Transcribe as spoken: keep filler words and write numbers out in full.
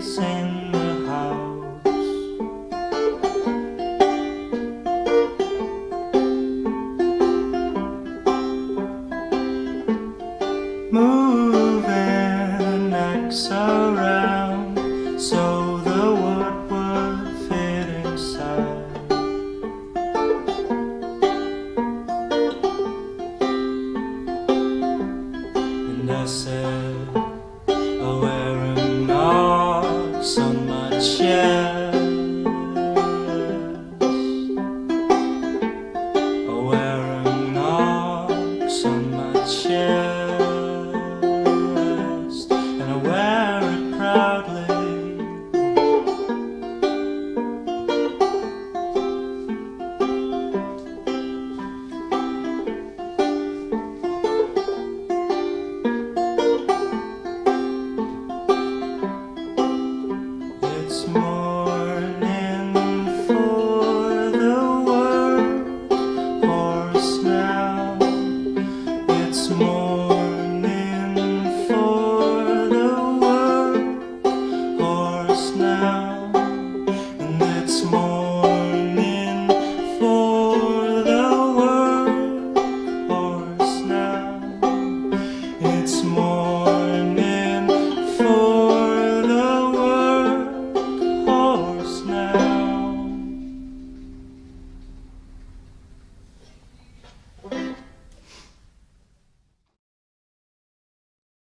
place in the house, moving necks around so the wood would fit inside. And I said, oh, we're not so much, yeah.